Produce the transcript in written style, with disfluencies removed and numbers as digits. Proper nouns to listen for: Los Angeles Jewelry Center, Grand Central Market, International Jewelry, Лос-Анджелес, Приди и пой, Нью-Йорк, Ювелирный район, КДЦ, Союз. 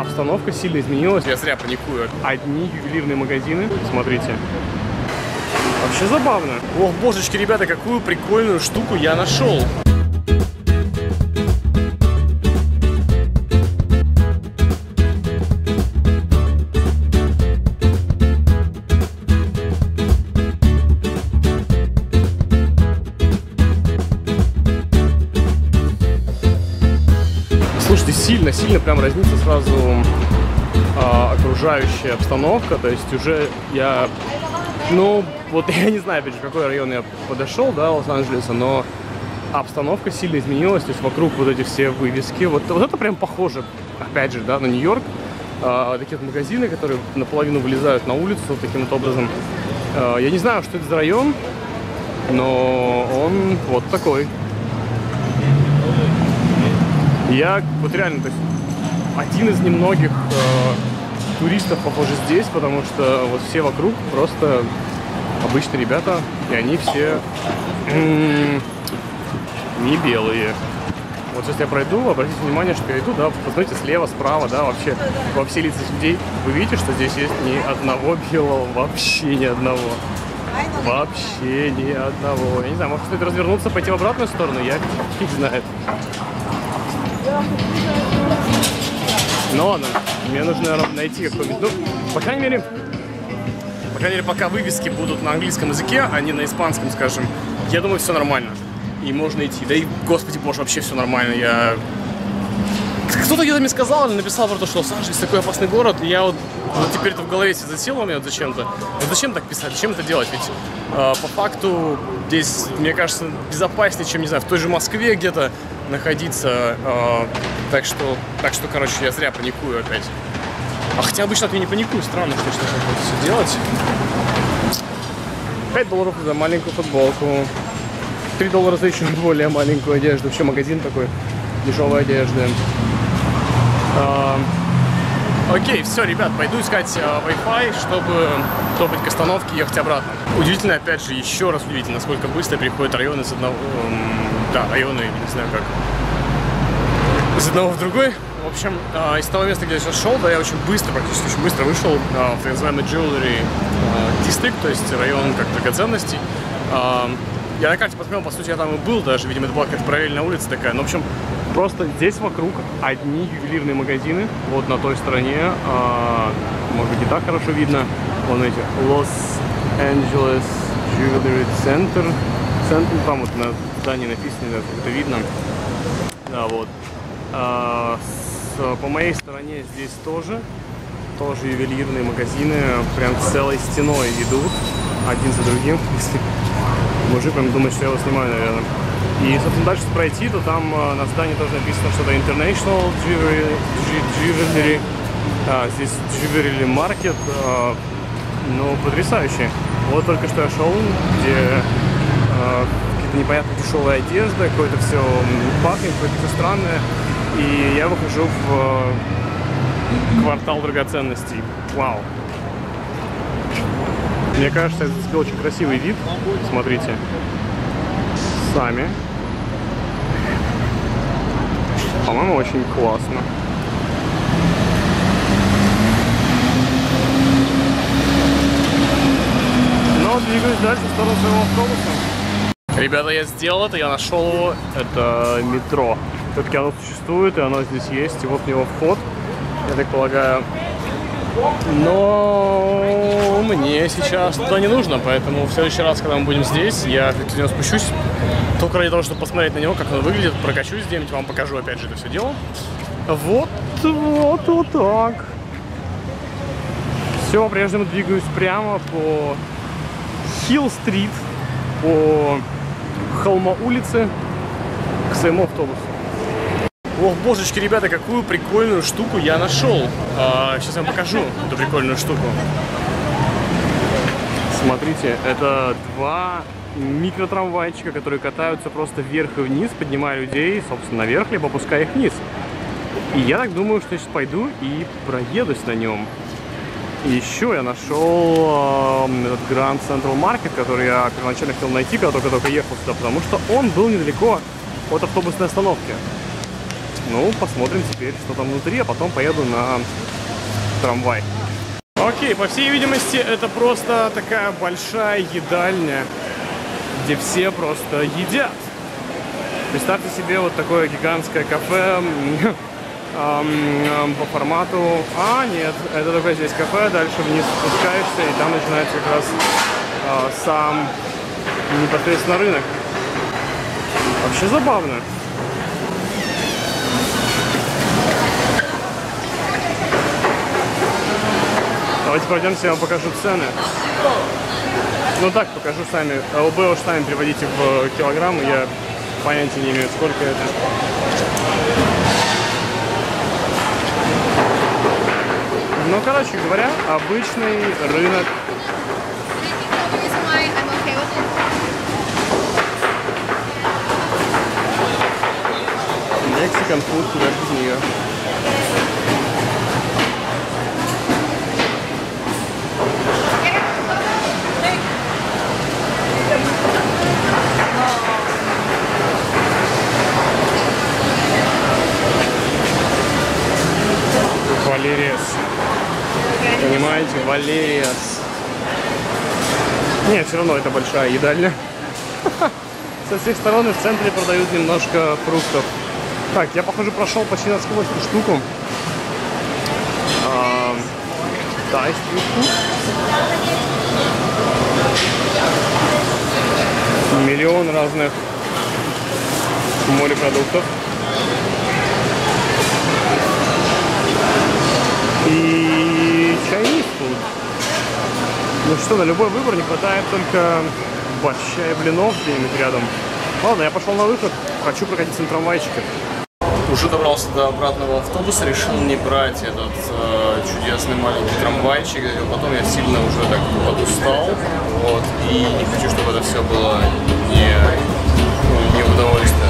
обстановка сильно изменилась. Я зря паникую. Одни ювелирные магазины. Смотрите. Вообще забавно. Ох, божечки, ребята, какую прикольную штуку я нашел. Сильно прям разнится сразу окружающая обстановка, то есть уже я, ну, вот я не знаю, опять же, в какой район я подошел, да, Лос-Анджелеса, но обстановка сильно изменилась, то есть вокруг вот эти все вывески, вот это прям похоже, опять же, да, на Нью-Йорк, такие вот магазины, которые наполовину вылезают на улицу таким вот образом. Я не знаю, что это за район, но он вот такой. Я вот реально, то есть, один из немногих туристов, похоже, здесь, потому что вот все вокруг просто обычные ребята, и они все не белые. Вот сейчас я пройду, обратите внимание, что я иду, да, посмотрите, слева, справа, да, вообще во все лица людей вы видите, что здесь есть ни одного белого, вообще ни одного. Вообще ни одного. Я не знаю, может стоит развернуться, пойти в обратную сторону, я фиг знает. Ну ладно, мне нужно, наверное, найти какой-нибудь, ну, по крайней мере, пока вывески будут на английском языке, а не на испанском, скажем, я думаю, все нормально, и можно идти, да и, господи боже, вообще все нормально, я... Кто-то где-то мне сказал, написал про то, что Лос-Анджелес такой опасный город, и я вот теперь это в голове все засело у меня вот зачем-то. Вот зачем так писать, зачем это делать? Ведь по факту здесь, мне кажется, безопаснее, чем, не знаю, в той же Москве где-то находиться. Так что, короче, я зря паникую опять. А хотя обычно я не паникую, странно, что так все делать. $5 за маленькую футболку, $3 за еще более маленькую одежду. Вообще магазин такой дешевой одежды. Окей, все, ребят, пойду искать Wi-Fi, чтобы топать к остановке и ехать обратно. Удивительно, опять же, еще раз удивительно, насколько быстро переходят районы с одного... да, районы, не знаю как. Из одного в другой. В общем, из того места, где я сейчас шел, да, я очень быстро, практически очень быстро вышел в так называемый Jewelry District, то есть район как драгоценностей. Я на карте посмотрел, по сути, я там и был даже, видимо, это была какая-то параллельная улица такая, но в общем... Просто здесь вокруг одни ювелирные магазины, вот на той стороне, может быть, не так хорошо видно, вон эти, Los Angeles Jewelry Center, там вот на здании написано, это видно, да, вот. По моей стороне здесь тоже ювелирные магазины, прям целой стеной идут, один за другим, мужик прям думает, что я его снимаю, наверное. И, собственно, дальше пройти, то там на здании тоже написано что-то International Jewelry, здесь Jewelry Market, ну, потрясающе. Вот только что я шел, где какие-то непонятные дешевые одежды, какое-то все пахнет, какое-то все странное, и я выхожу в квартал драгоценностей. Вау! Мне кажется, это был очень красивый вид, смотрите. По-моему, очень классно. Но двигаюсь дальше в сторону своего автобуса. Ребята, я сделал это, я нашел его. Это метро. Все-таки оно существует, и оно здесь есть. И вот в него вход, я так полагаю. Но мне сейчас туда не нужно, поэтому в следующий раз, когда мы будем здесь, я к нему спущусь. Только ради того, чтобы посмотреть на него, как он выглядит, прокачусь где-нибудь, вам покажу опять же это все дело. Вот так. Все, по-прежнему двигаюсь прямо по Hill-street, по Холма улице к своему автобусу. Ох, божечки, ребята, какую прикольную штуку я нашел. Сейчас я вам покажу эту прикольную штуку. Смотрите, это два микротрамвайчика, которые катаются просто вверх и вниз, поднимая людей, собственно, наверх, либо опуская их вниз. И я так думаю, что я сейчас пойду и проедусь на нем. И еще я нашел этот Grand Central Market, который я первоначально хотел найти, когда только ехал сюда, потому что он был недалеко от автобусной остановки. Ну, посмотрим теперь, что там внутри, а потом поеду на трамвай. Окей, по всей видимости, это просто такая большая едальня, где все просто едят. Представьте себе вот такое гигантское кафе по формату... А, нет, это такое здесь кафе, дальше вниз спускаешься, и там начинается как раз сам непосредственно рынок. Вообще забавно. Давайте пройдемся, я вам покажу цены. Ну так, покажу сами. ЛБ уж сами приводите в килограммы, я понятия не имею, сколько это. Ну, короче говоря, обычный рынок. Mexican food, куда без нее. Валерьес. Понимаете, Валерьес. Не, все равно это большая едальня. Со всех сторон и в центре продают немножко фруктов. Так, я, похоже, прошел почти насквозь эту штуку. Тайскую штуку. Миллион разных морепродуктов. И чайный фуд. Ну что, на любой выбор не хватает только борща и блинов где-нибудь рядом. Ладно, я пошел на выход, хочу прокатиться на трамвайчике. Уже добрался до обратного автобуса, решил не брать этот чудесный маленький трамвайчик. Потом я сильно уже так подустал, вот, и не хочу, чтобы это все было не удовольствие.